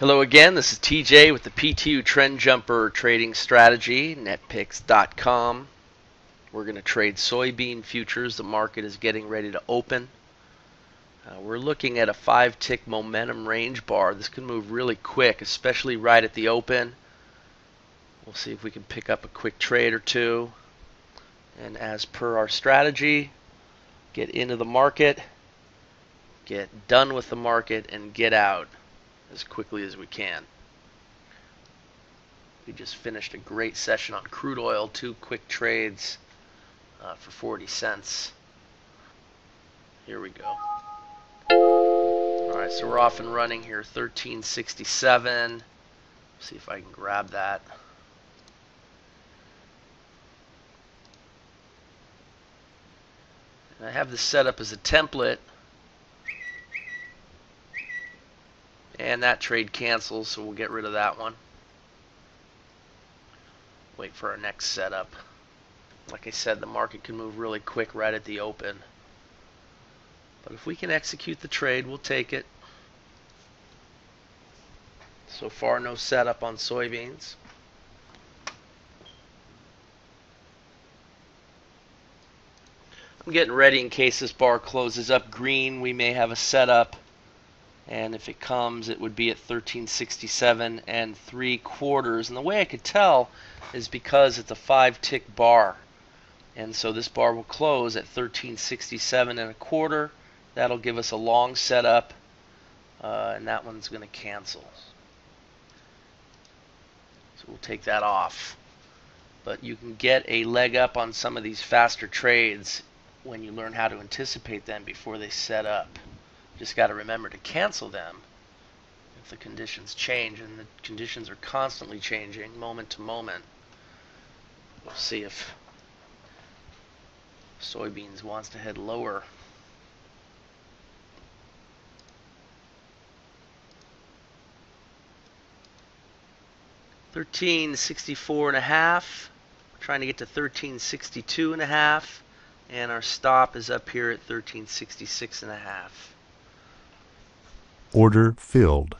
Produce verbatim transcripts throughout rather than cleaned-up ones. Hello again, this is T J with the P T U Trend Jumper trading strategy, netpicks dot com. We're going to trade soybean futures. The market is getting ready to open. Uh, we're looking at a five tick momentum range bar. This can move really quick, especially right at the open. We'll see if we can pick up a quick trade or two. And as per our strategy, get into the market, get done with the market, and get out as quickly as we can. We just finished a great session on crude oil, two quick trades uh, for forty cents. Here we go. Alright, so we're off and running here, thirteen sixty-seven. See if I can grab that. And I have this set up as a template. And that trade cancels, so we'll get rid of that one. Wait for our next setup. Like I said, the market can move really quick right at the open. But if we can execute the trade, we'll take it. So far, no setup on soybeans. I'm getting ready in case this bar closes up green. We may have a setup. And if it comes, it would be at thirteen sixty-seven and three quarters. And the way I could tell is because it's a five tick bar. And so this bar will close at thirteen sixty-seven and a quarter. That'll give us a long setup. Uh, and that one's going to cancel. So we'll take that off. But you can get a leg up on some of these faster trades when you learn how to anticipate them before they set up. Just got to remember to cancel them if the conditions change, and the conditions are constantly changing moment to moment. We'll see if soybeans wants to head lower. thirteen sixty-four and a half. We're trying to get to thirteen sixty-two and a half, and our stop is up here at thirteen sixty-six and a half. Order filled.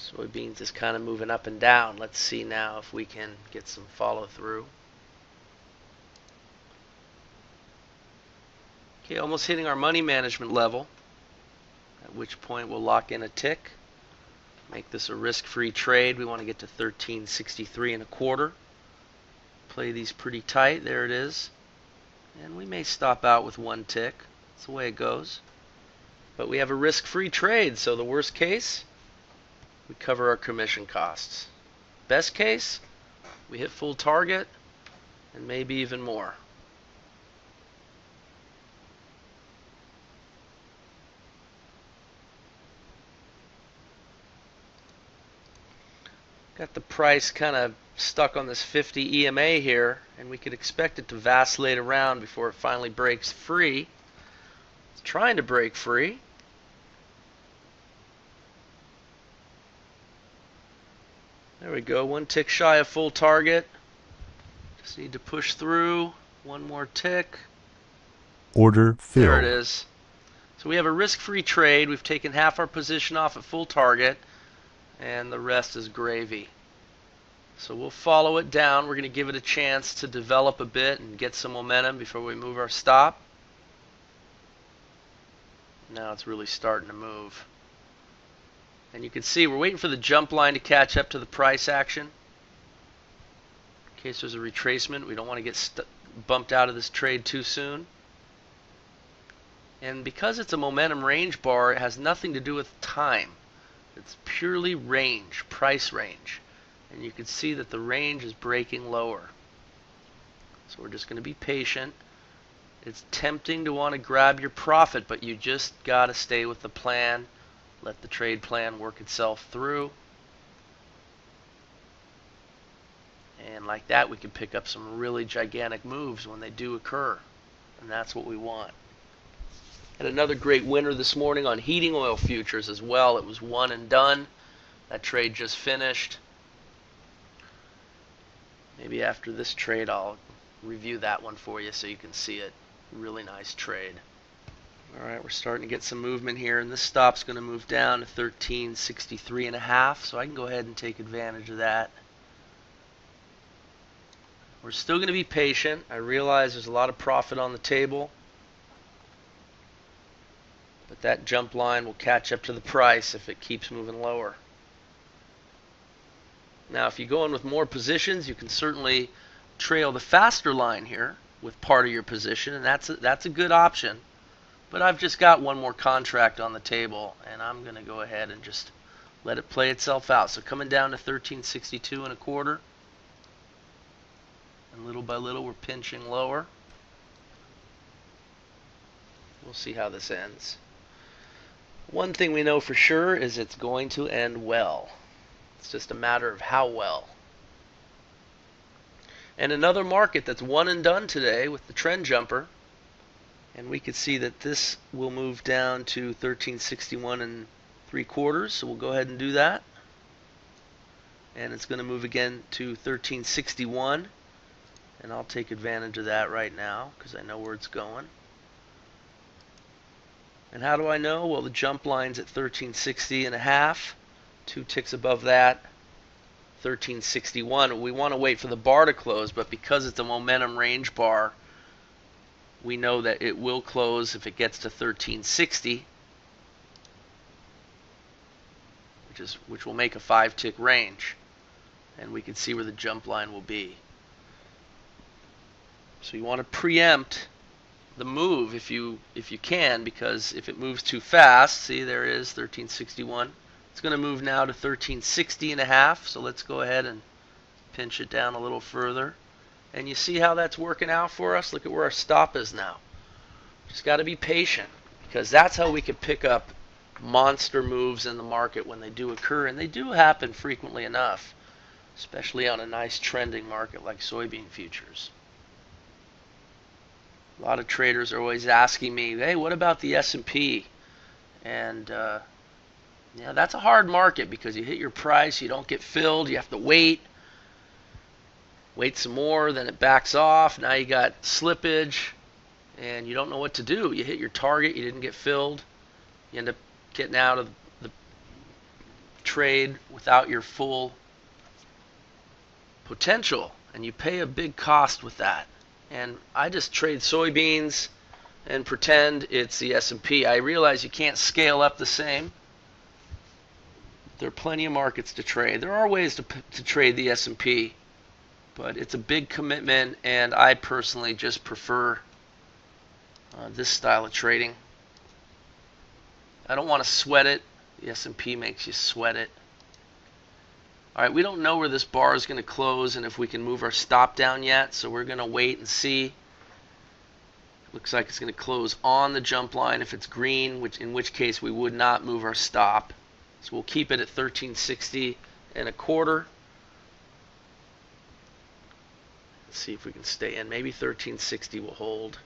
Soybeans is kind of moving up and down. Let's see now if we can get some follow through. Okay, almost hitting our money management level, at which point we'll lock in a tick. Make this a risk-free trade. We want to get to thirteen sixty-three and a quarter. Play these pretty tight. There it is. And we may stop out with one tick. That's the way it goes. But we have a risk-free trade, so the worst case, we cover our commission costs. Best case, we hit full target and maybe even more. Got the price kind of stuck on this fifty E M A here, and we could expect it to vacillate around before it finally breaks free. It's trying to break free. There we go, one tick shy of full target. Just need to push through. One more tick. Order filled. There it is. So we have a risk-free trade. We've taken half our position off at full target, and the rest is gravy. So we'll follow it down. We're going to give it a chance to develop a bit and get some momentum before we move our stop. Now it's really starting to move. And you can see we're waiting for the jump line to catch up to the price action. In case there's a retracement, we don't want to get st- bumped out of this trade too soon. And because it's a momentum range bar, it has nothing to do with time. It's purely range, price range. And you can see that the range is breaking lower. So we're just going to be patient. It's tempting to want to grab your profit, but you just got to stay with the plan. Let the trade plan work itself through. And like that, we can pick up some really gigantic moves when they do occur. And that's what we want. And another great winner this morning on heating oil futures as well. It was one and done. That trade just finished. Maybe after this trade, I'll review that one for you so you can see it. Really nice trade. All right, we're starting to get some movement here, and this stop's going to move down to thirteen sixty-three and a half, so I can go ahead and take advantage of that. We're still going to be patient. I realize there's a lot of profit on the table, but that jump line will catch up to the price if it keeps moving lower. Now, if you go in with more positions, you can certainly trail the faster line here with part of your position, and that's a, that's a good option. But I've just got one more contract on the table, and I'm going to go ahead and just let it play itself out. So coming down to thirteen sixty-two and a quarter, and little by little we're pinching lower. We'll see how this ends. One thing we know for sure is it's going to end well. It's just a matter of how well. And another market that's one and done today with the trend jumper. And we could see that this will move down to thirteen sixty-one and three quarters, so we'll go ahead and do that. And it's going to move again to thirteen sixty-one, and I'll take advantage of that right now because I know where it's going. And how do I know? Well, the jump line's at thirteen sixty and a half, two ticks above that, thirteen sixty-one. We want to wait for the bar to close, but because it's a momentum range bar, we know that it will close if it gets to thirteen sixty, which is which will make a five tick range, and we can see where the jump line will be. So you want to preempt the move if you if you can, because if it moves too fast, see there is thirteen sixty-one. It's going to move now to thirteen sixty and a half, so let's go ahead and pinch it down a little further. And you see how that's working out for us? Look at where our stop is now. Just got to be patient, because that's how we can pick up monster moves in the market when they do occur. And they do happen frequently enough, especially on a nice trending market like soybean futures. A lot of traders are always asking me, hey, what about the S and P? And uh, yeah, that's a hard market because you hit your price, you don't get filled, you have to wait. Wait some more, then it backs off. Now you got slippage, and you don't know what to do. You hit your target, you didn't get filled. You end up getting out of the trade without your full potential, and you pay a big cost with that. And I just trade soybeans and pretend it's the S and P. I realize you can't scale up the same. There are plenty of markets to trade. There are ways to, to trade the S and P. But it's a big commitment, and I personally just prefer uh, this style of trading. I don't want to sweat it. The S and P makes you sweat it. All right, we don't know where this bar is going to close and if we can move our stop down yet, so we're going to wait and see. Looks like it's going to close on the jump line if it's green, which in which case we would not move our stop. So we'll keep it at thirteen sixty and a quarter. See if we can stay in. Maybe thirteen sixty will hold.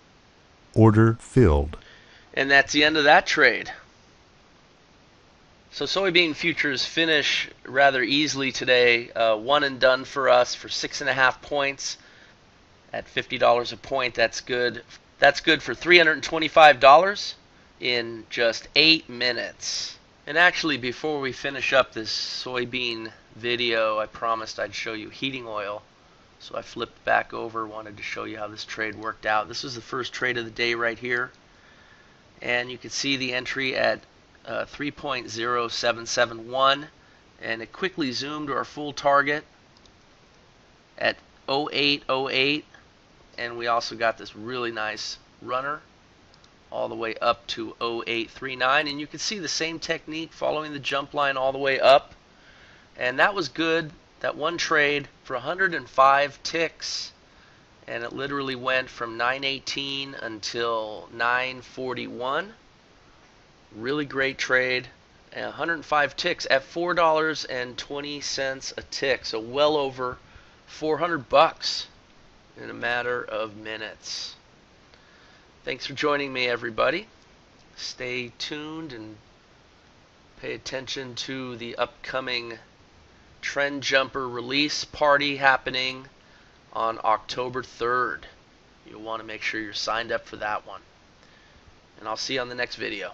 Order filled. And that's the end of that trade. So soybean futures finish rather easily today. Uh, one and done for us for six and a half points at fifty dollars a point. That's good. That's good for three hundred twenty-five dollars in just eight minutes. And actually, before we finish up this soybean video, I promised I'd show you heating oil. So I flipped back over, wanted to show you how this trade worked out. This was the first trade of the day right here. And you can see the entry at uh, three point zero seven seven one. And it quickly zoomed to our full target at oh eight oh eight. And we also got this really nice runner all the way up to oh eight three nine. And you can see the same technique following the jump line all the way up. And that was good. That one trade for one hundred five ticks, and it literally went from nine eighteen until nine forty-one. Really great trade, and one hundred five ticks at four dollars and twenty cents a tick, so well over four hundred bucks in a matter of minutes. Thanks for joining me, everybody. Stay tuned and pay attention to the upcoming Trend Jumper release party happening on October third. You'll want to make sure you're signed up for that one. and I'll see you on the next video.